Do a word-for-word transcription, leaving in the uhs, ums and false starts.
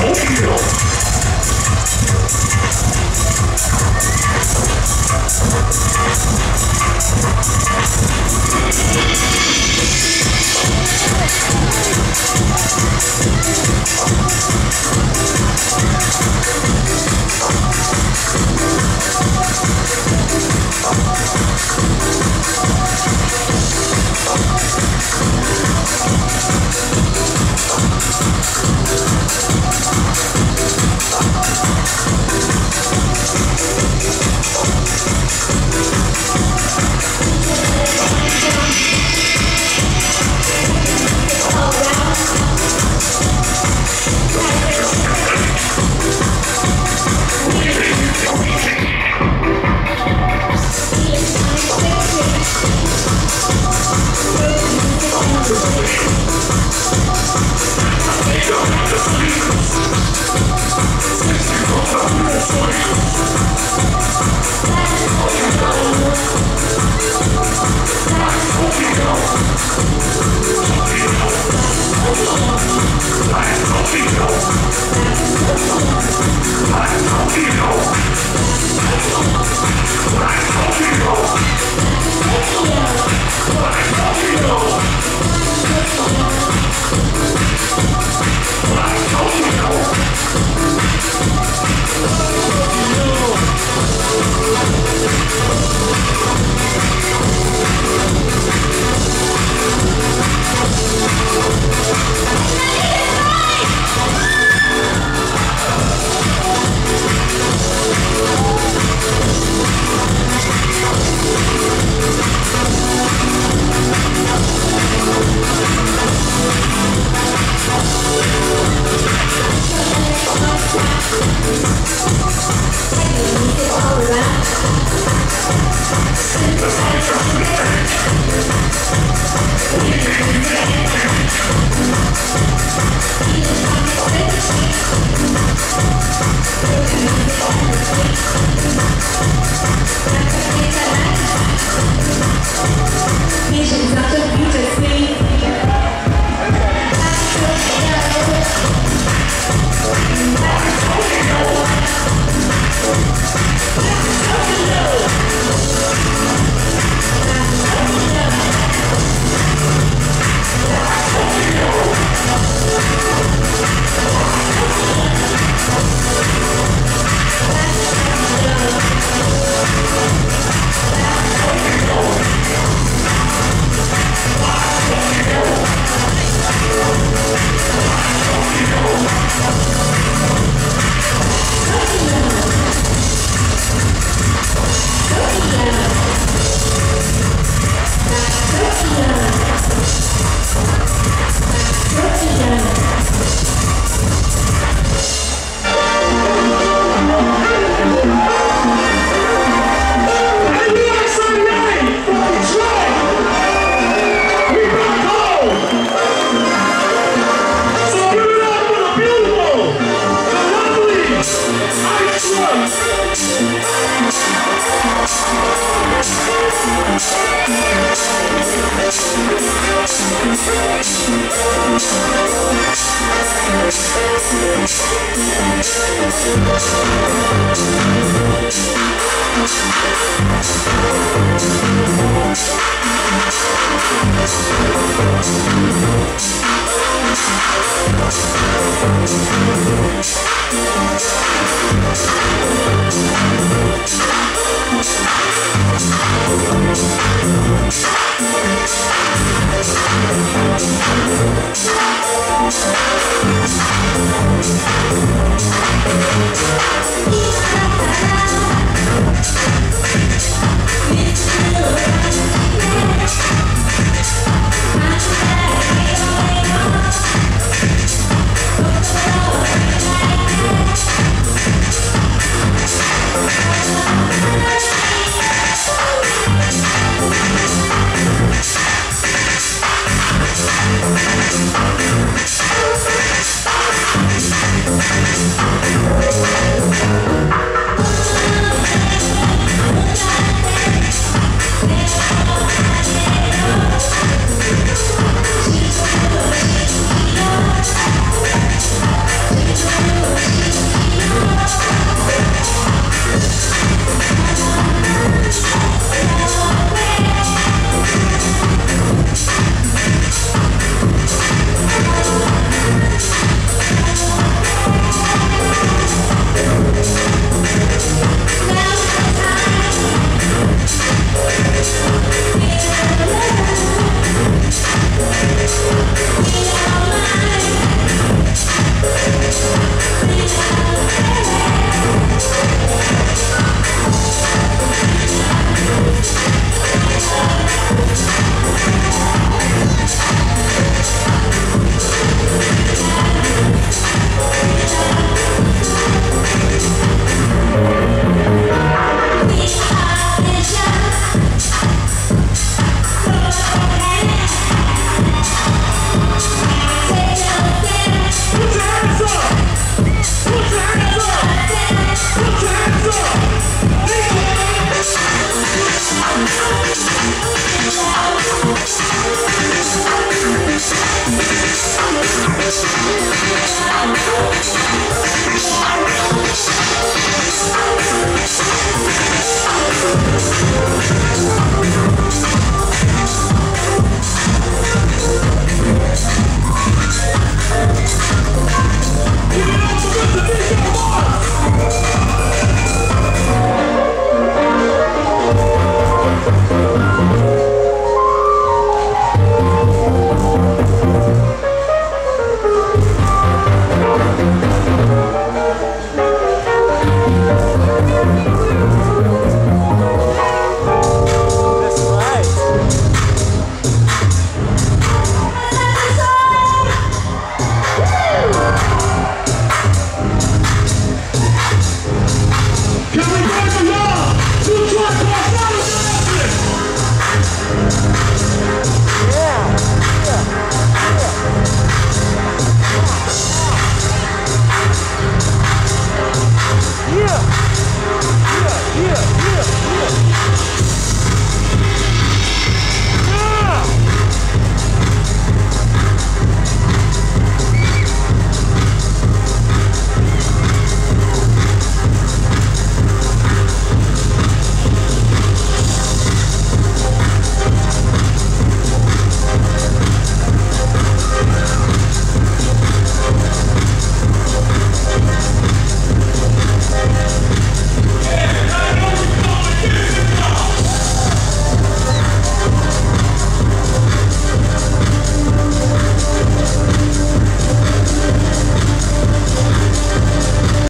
We'll be right back. Can we break the law? Two trucks, one, one, one, one, one, one.